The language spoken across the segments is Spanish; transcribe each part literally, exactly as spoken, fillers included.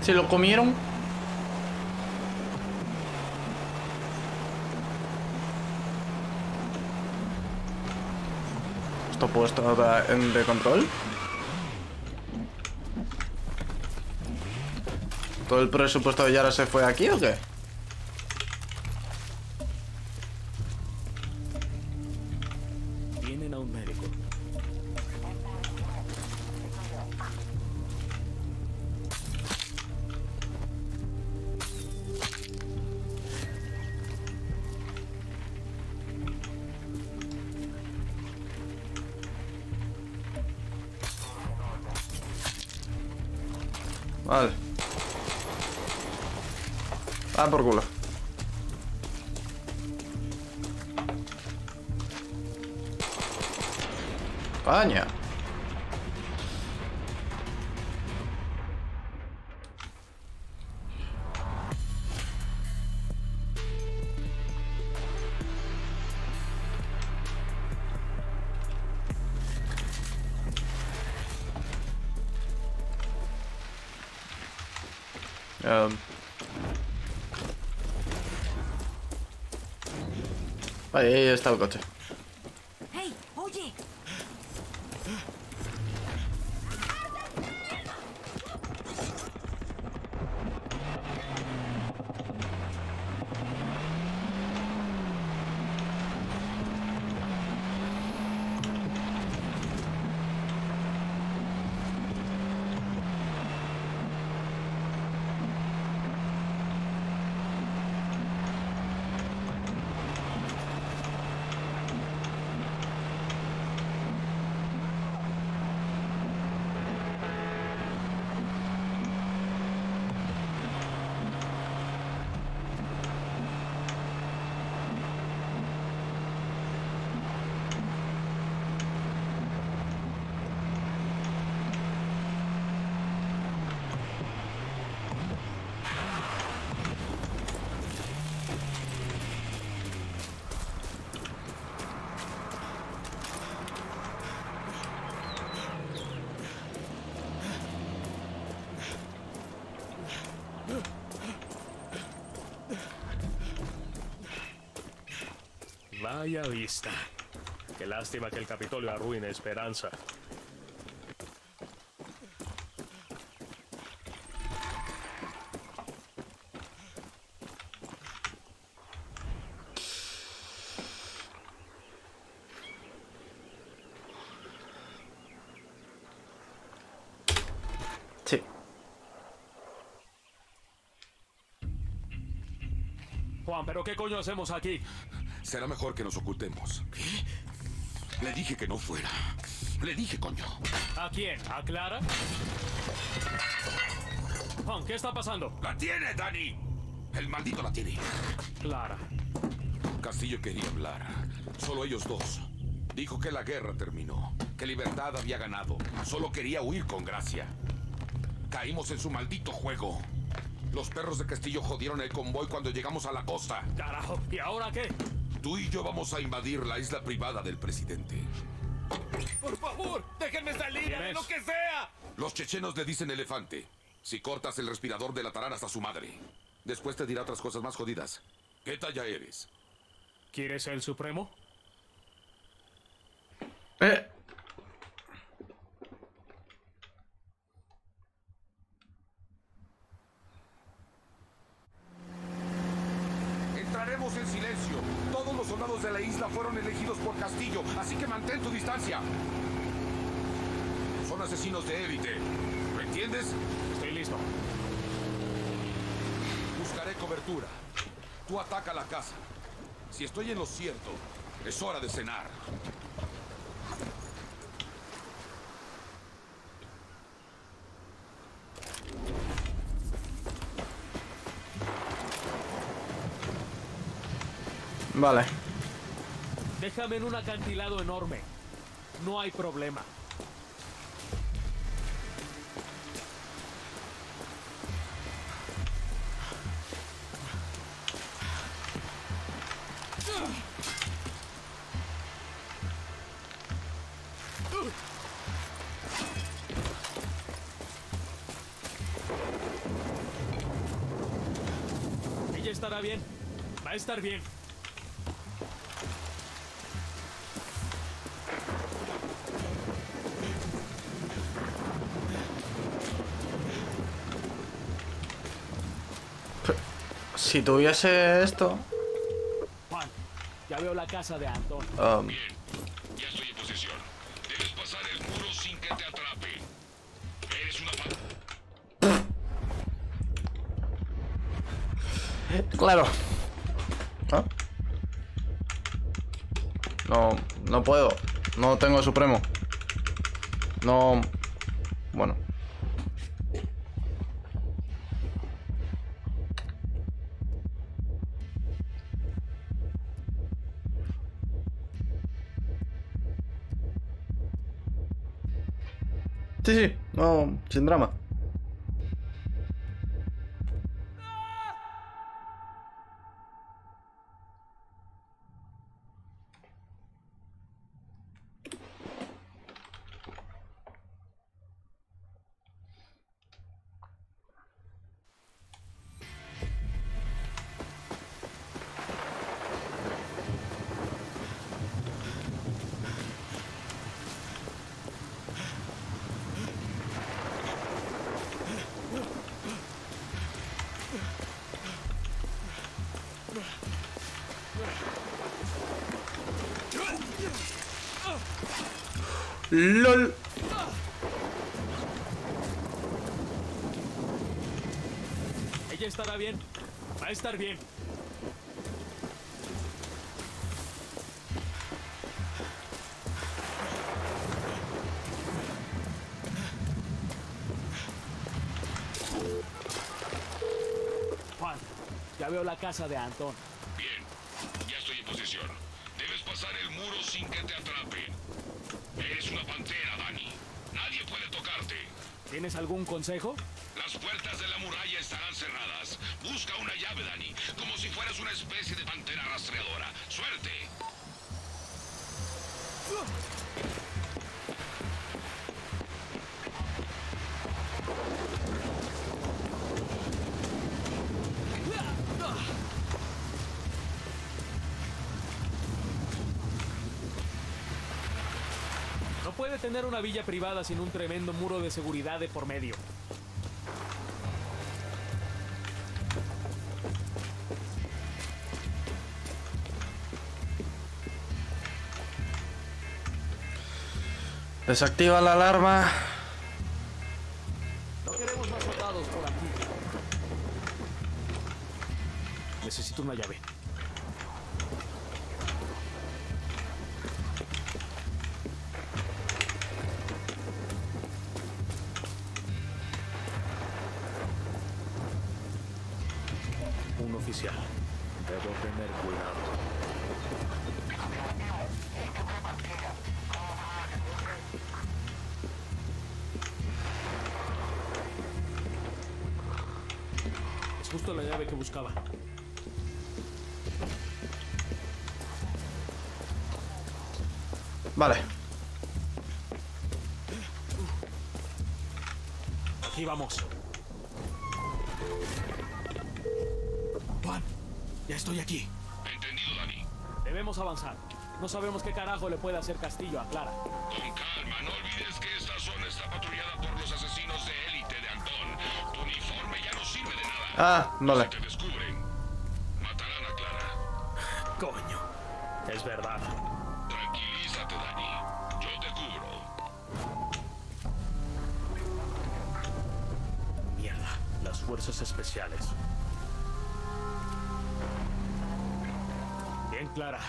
¿Se lo comieron? ¿Esto puedo estar de control? ¿Todo el presupuesto de Yara se fue aquí o qué? Vienen a un médico. Vale. Ah, por culo. España. Um. Ahí, ahí está el coche. Hey, oye. Vaya vista. Qué lástima que el Capitolio arruine esperanza. Sí. Juan, ¿pero qué coño hacemos aquí? Será mejor que nos ocultemos. ¿Qué? Le dije que no fuera. Le dije, coño. ¿A quién? ¿A Clara? Juan, ¿qué está pasando? ¡La tiene, Dani! El maldito la tiene. Clara. Castillo quería hablar. Solo ellos dos. Dijo que la guerra terminó. Que Libertad había ganado. Solo quería huir con gracia. Caímos en su maldito juego. Los perros de Castillo jodieron el convoy cuando llegamos a la costa. ¡Carajo! ¿Y ahora qué? Tú y yo vamos a invadir la isla privada del presidente. ¡Por favor! ¡Déjenme salir! ¡Haré lo que sea! Los chechenos le dicen elefante. Si cortas el respirador de la tarana hasta su madre. Después te dirá otras cosas más jodidas. ¿Qué talla eres? ¿Quieres el supremo? Eh. Entraremos en silencio. Todos los soldados de la isla fueron elegidos por Castillo, así que mantén tu distancia. Son asesinos de élite. ¿Me entiendes? Estoy listo. Buscaré cobertura. Tú ataca la casa. Si estoy en lo cierto, es hora de cenar. Vale. Déjame en un acantilado enorme. No hay problema. estará bien. Va a estar bien. Si tuviese esto... Juan, ya veo la casa de Antón. Um. Bien, ya estoy en posición. Debes pasar el muro sin que te atrape. Eres una pata. Claro. ¿Ah? No, no puedo. No tengo supremo. No... Bueno. Sí, sí, no, sin drama. LOL. Ella estará bien. Va a estar bien. Juan, ya veo la casa de Antón. Bien, ya estoy en posición. Debes pasar el muro sin que te atrapen. Eres una pantera, Dani. Nadie puede tocarte. ¿Tienes algún consejo? Las puertas de la muralla estarán cerradas. Busca una llave, Dani, como si fueras una especie de pantera rastreadora. ¡Suerte! Puede tener una villa privada sin un tremendo muro de seguridad de por medio. Desactiva la alarma. No queremos más soldados por aquí. Necesito una llave. Oficial, debo tener cuidado. Es justo la llave que buscaba. Vale. Aquí vamos. Ya estoy aquí. Entendido, Dani. Debemos avanzar. No sabemos qué carajo le puede hacer Castillo a Clara. Con calma, no olvides que esta zona está patrullada por los asesinos de élite de Antón. Tu uniforme ya no sirve de nada. Ah, vale. Si te descubren, matarán a Clara. Coño, es verdad. Tranquilízate, Dani. Yo te cubro. Mierda, las fuerzas especiales. Clara,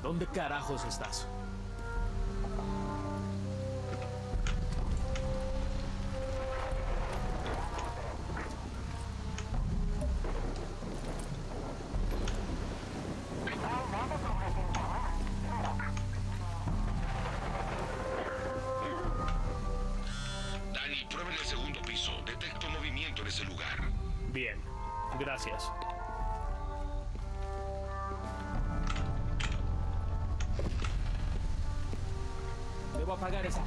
¿dónde carajos estás? Dani, prueba en el segundo piso. Detecto movimiento en ese lugar. Bien, gracias. Apagar esa.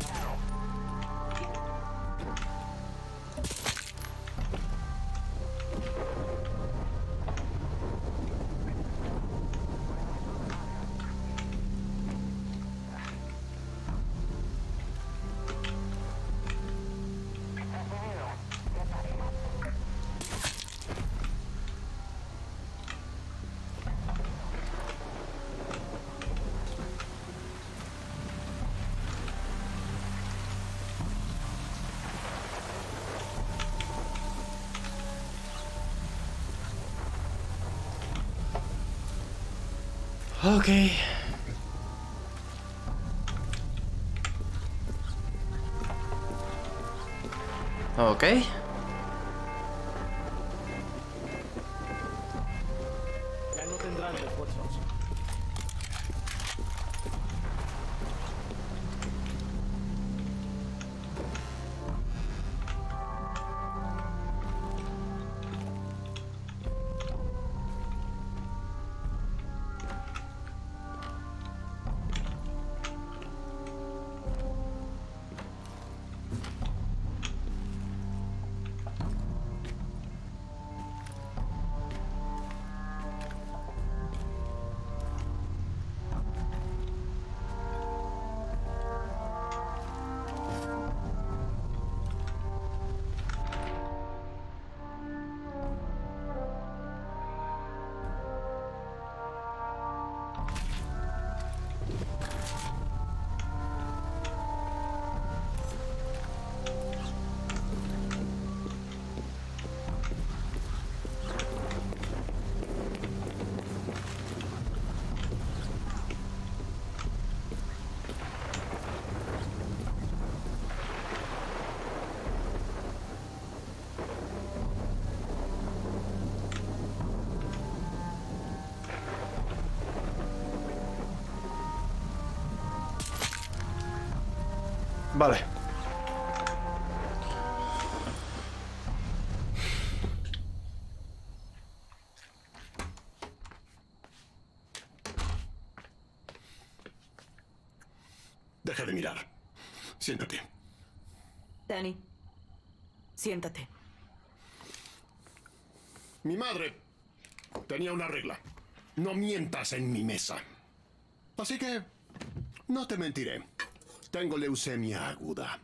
Ok. Ok. Ya no tendrán refuerzos. Vale. Deja de mirar. Siéntate. Dani, siéntate. Mi madre tenía una regla. No mientas en mi mesa. Así que no te mentiré. Tengo leucemia aguda.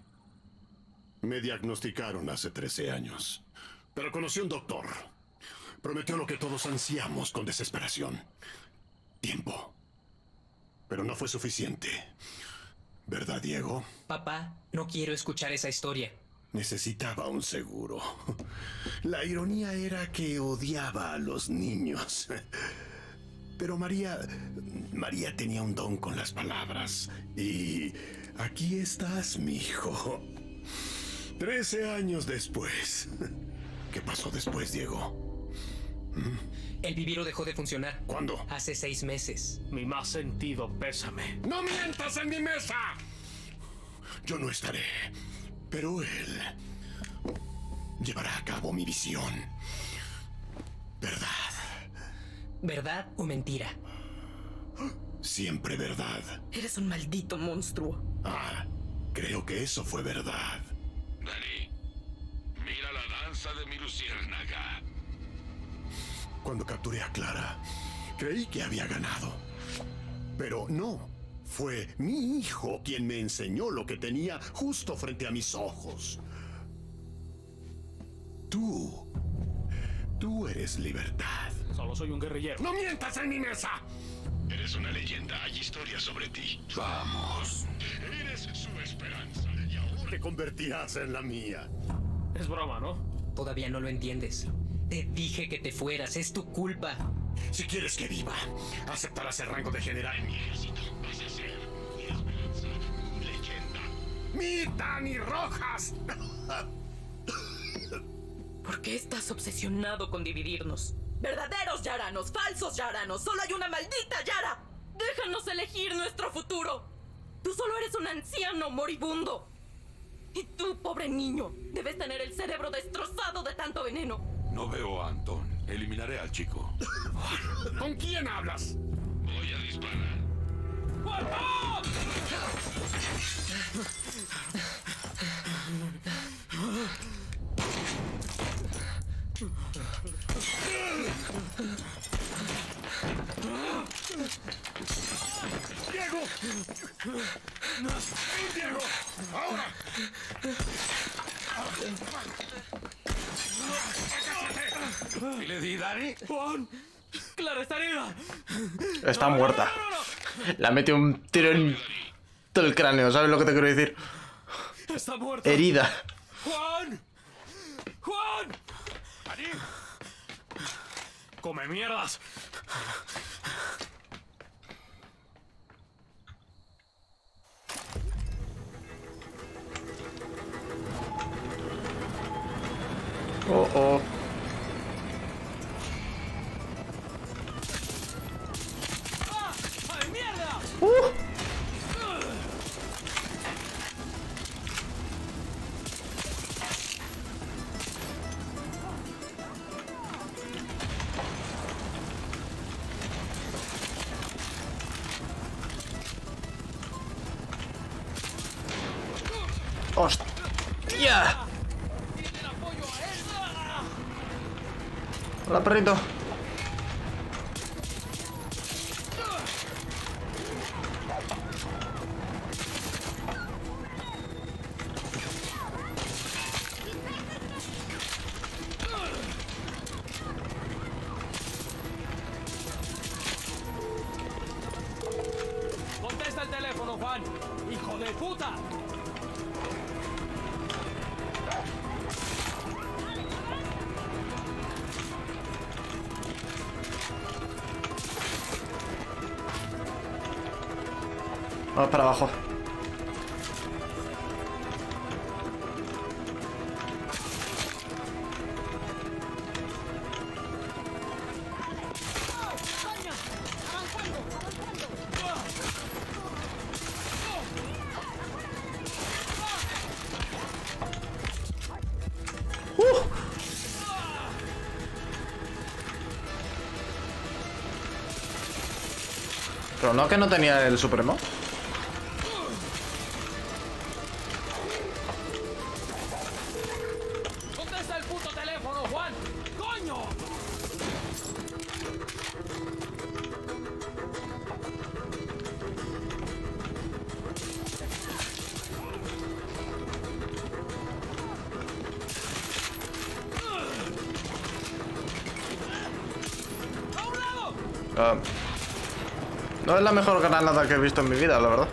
Me diagnosticaron hace trece años. Pero conocí a un doctor. Prometió lo que todos ansiamos con desesperación. Tiempo. Pero no fue suficiente. ¿Verdad, Diego? Papá, no quiero escuchar esa historia. Necesitaba un seguro. La ironía era que odiaba a los niños. Pero María... María tenía un don con las palabras. Y... aquí estás, mi hijo. Trece años después. ¿Qué pasó después, Diego? ¿Mm? El vivero dejó de funcionar. ¿Cuándo? Hace seis meses. Mi más sentido pésame. ¡No mientas en mi mesa! Yo no estaré. Pero él... llevará a cabo mi visión. ¿Verdad? ¿Verdad o mentira? Siempre verdad. Eres un maldito monstruo. Ah, creo que eso fue verdad. Dani, mira la danza de mi luciérnaga. Cuando capturé a Clara, creí que había ganado. Pero no. Fue mi hijo quien me enseñó lo que tenía justo frente a mis ojos. Tú. Tú eres libertad. Solo soy un guerrillero. ¡No mientas en mi mesa! Eres una leyenda, hay historias sobre ti. Vamos. Eres su esperanza y ahora te convertirás en la mía. Es broma, ¿no? Todavía no lo entiendes. Te dije que te fueras, es tu culpa. Si quieres que viva, aceptarás el rango de general en mi ejército. Vas a ser mi esperanza, mi leyenda. ¡Mi Dani Rojas! ¿Por qué estás obsesionado con dividirnos? ¡Verdaderos yaranos! ¡Falsos yaranos! ¡Solo hay una maldita Yara! ¡Déjanos elegir nuestro futuro! ¡Tú solo eres un anciano moribundo! Y tú, pobre niño, debes tener el cerebro destrozado de tanto veneno. No veo a Antón. Eliminaré al chico. ¿Con quién hablas? Voy a disparar. ¡Antón! Diego, no, Diego, ahora. ¿Qué le di, Dani? Juan, Clara está herida. Está muerta. La metió un tiro en todo el cráneo. ¿Sabes lo que te quiero decir? Está muerta. Herida. Juan, Juan. ¿Dani? ¡Come mierdas! Oh, oh. Uh. ¡Hostia! Hola, perrito. Contesta el teléfono, Juan. ¡Hijo de puta! Vamos para abajo. Pero no, que no tenía el supremo. Uh, no es la mejor granada que he visto en mi vida, la verdad.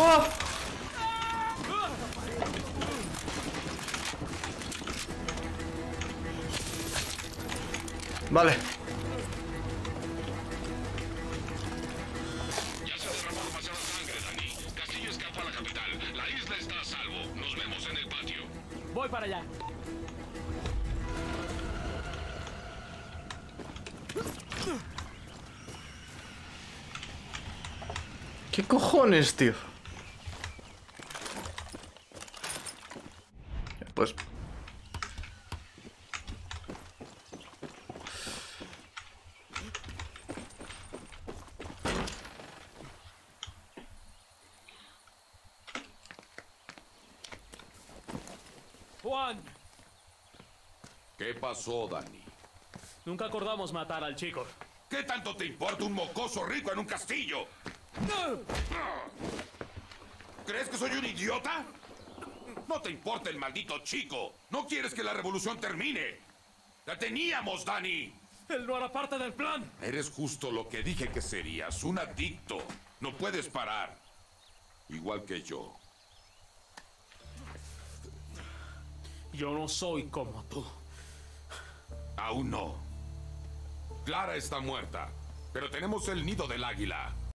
¡Oh! Vale. Ya se derramó demasiada sangre, Dani. Castillo escapa a la capital. La isla está a salvo. Nos vemos en el patio. Voy para allá. ¿Qué cojones, tío? Pues... Juan. ¿Qué pasó, Dani? Nunca acordamos matar al chico. ¿Qué tanto te importa un mocoso rico en un castillo? ¿Crees que soy un idiota? No te importa el maldito chico. No quieres que la revolución termine. ¡La teníamos, Dani! Él no era parte del plan. Eres justo lo que dije que serías, un adicto. No puedes parar. Igual que yo. Yo no soy como tú. Aún no. Clara está muerta, pero tenemos el nido del águila.